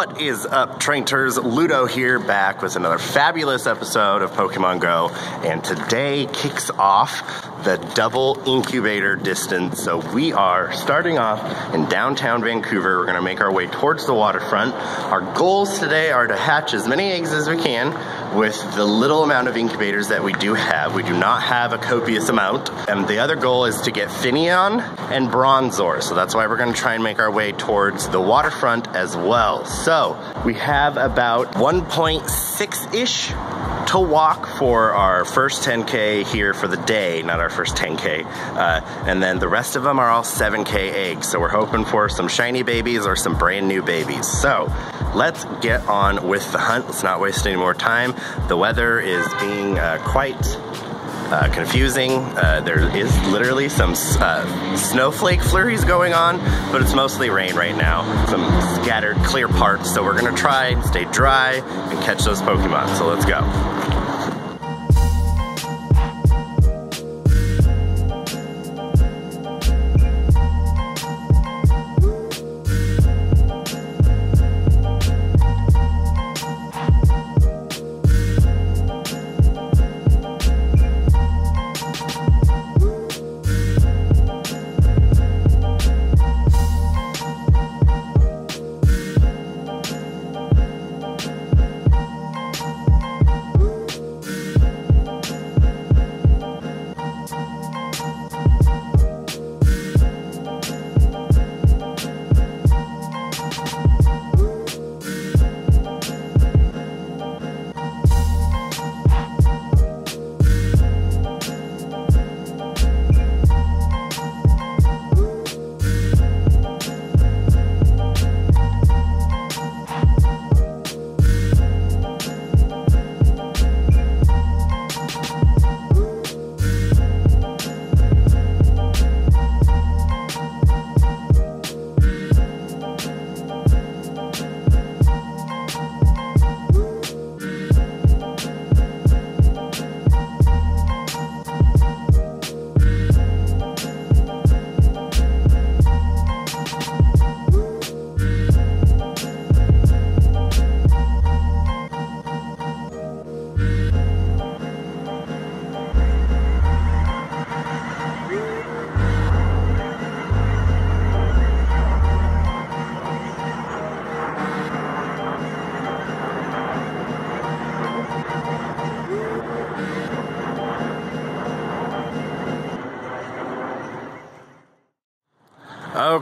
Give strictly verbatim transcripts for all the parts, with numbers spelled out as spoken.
What is up, Trainers? Ludo here, back with another fabulous episode of Pokemon Go, and today kicks off the double incubator distance. So we are starting off in downtown Vancouver. We're gonna make our way towards the waterfront. Our goals today are to hatch as many eggs as we can with the little amount of incubators that we do have. We do not have a copious amount. And the other goal is to get Finneon and Bronzor. So that's why we're gonna try and make our way towards the waterfront as well. So we have about one point six-ish to walk for our first ten K here for the day, not our first ten K. Uh, and then the rest of them are all seven K eggs. So we're hoping for some shiny babies or some brand new babies. So let's get on with the hunt. Let's not waste any more time. The weather is being uh, quite Uh, confusing. Uh, there is literally some uh, snowflake flurries going on, but it's mostly rain right now. Some scattered clear parts, so we're gonna try and stay dry and catch those Pokemon, so let's go.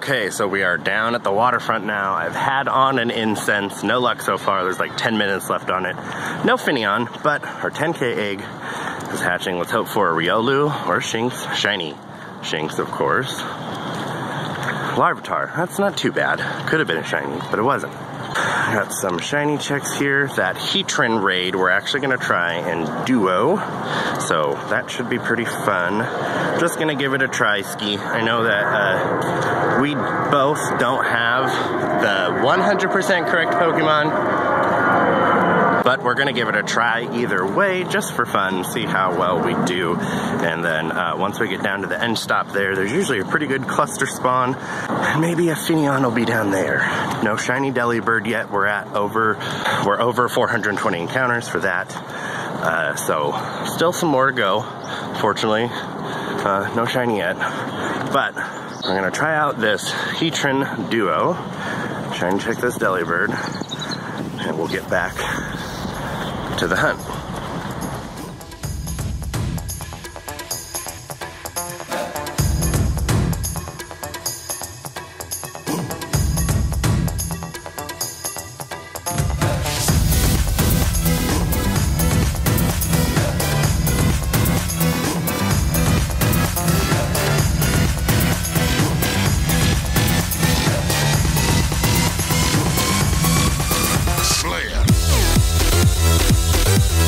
Okay, so we are down at the waterfront now. I've had on an incense, no luck so far. There's like ten minutes left on it. No Finneon, but our ten K egg is hatching. Let's hope for a Riolu or Shinx, shiny Shinx, of course. Larvitar, that's not too bad. Could have been a shiny, but it wasn't. Got some shiny checks here. That Heatran raid, we're actually gonna try and duo. So that should be pretty fun. Just gonna give it a try, Ski. I know that uh, we both don't have the one hundred percent correct Pokemon, but we're gonna give it a try either way, just for fun, see how well we do. And then uh, once we get down to the end stop there, there's usually a pretty good cluster spawn, and maybe a Finneon will be down there. No shiny Delibird yet. We're at over, we're over four hundred twenty encounters for that. Uh, so still some more to go, fortunately. Uh, no shiny yet, but we're gonna try out this Heatran duo. Try and check this Delibird, and we'll get back to the hunt. We'll be right back.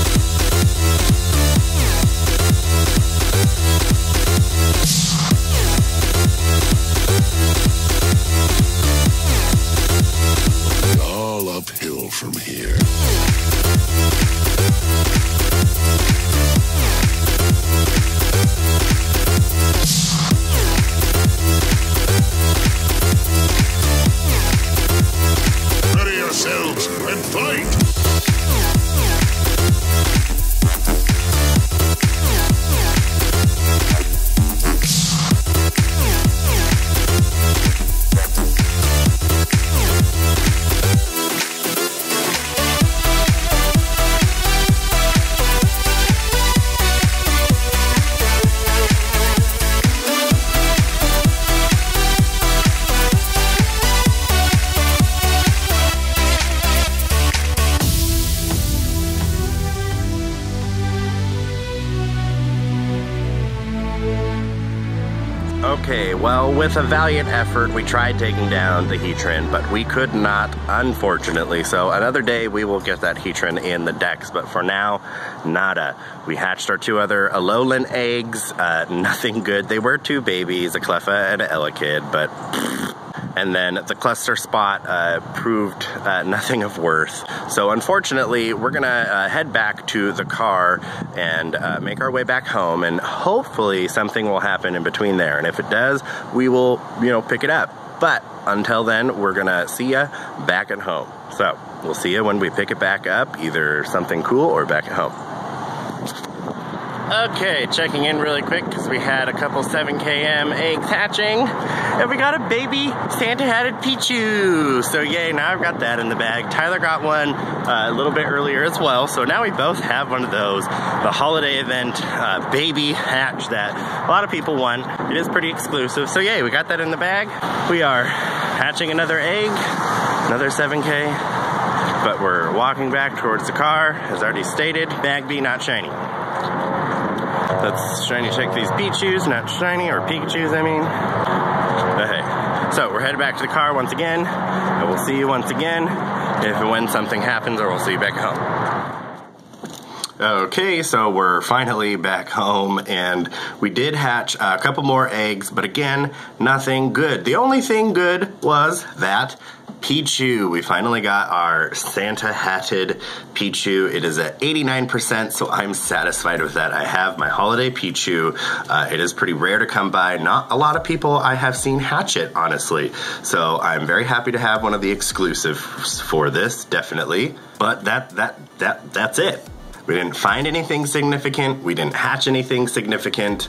Okay, well, with a valiant effort, we tried taking down the Heatran, but we could not, unfortunately. So another day, we will get that Heatran in the decks, but for now, nada. We hatched our two other Alolan eggs, uh, nothing good. They were two babies, a Cleffa and an Elekid, but... Pfft. And then the cluster spot uh, proved uh, nothing of worth. So unfortunately, we're gonna uh, head back to the car and uh, make our way back home, and hopefully something will happen in between there. And if it does, we will, you know, pick it up. But until then, we're gonna see ya back at home. So we'll see ya when we pick it back up, either something cool or back at home. Okay, checking in really quick because we had a couple seven K M eggs hatching, and we got a baby Santa-hatted Pichu. So yay, now I've got that in the bag. Tyler got one uh, a little bit earlier as well, so now we both have one of those. The holiday event uh, baby hatch that a lot of people want. It is pretty exclusive, so yay, we got that in the bag. We are hatching another egg, another seven K, but we're walking back towards the car, as already stated. Bag B not shiny. Let's shiny check these Pichus, not shiny, or Pikachus, I mean. Okay, so we're headed back to the car once again, and we'll see you once again if and when something happens, or we'll see you back home. Okay, so we're finally back home, and we did hatch a couple more eggs, but again, nothing good. The only thing good was that Pichu. We finally got our Santa-hatted Pichu. It is at eighty-nine percent, so I'm satisfied with that. I have my holiday Pichu. Uh, it is pretty rare to come by. Not a lot of people I have seen hatch it, honestly. So I'm very happy to have one of the exclusives for this, definitely. But that that that that's it. We didn't find anything significant. We didn't hatch anything significant.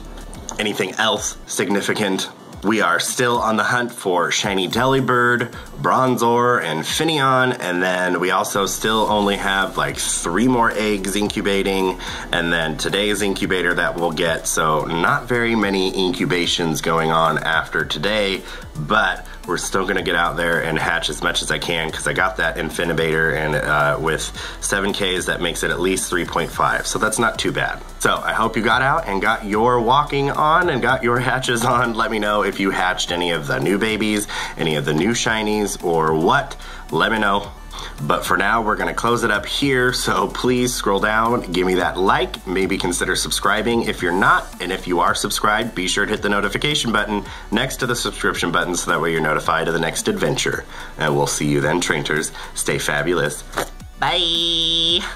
Anything else significant? We are still on the hunt for shiny Delibird, Bronzor, and Finneon, and then we also still only have like three more eggs incubating, and then today's incubator that we'll get, so not very many incubations going on after today, but we're still gonna get out there and hatch as much as I can because I got that infinibator, and uh, with seven Ks that makes it at least three point five, so that's not too bad. So I hope you got out and got your walking on and got your hatches on. Let me know if you hatched any of the new babies, any of the new shinies, or what. Let me know. But for now, we're gonna close it up here, so please scroll down, give me that like, maybe consider subscribing if you're not, and if you are subscribed, be sure to hit the notification button next to the subscription button so that way you're notified of the next adventure. And we'll see you then, Trainters. Stay fabulous. Bye!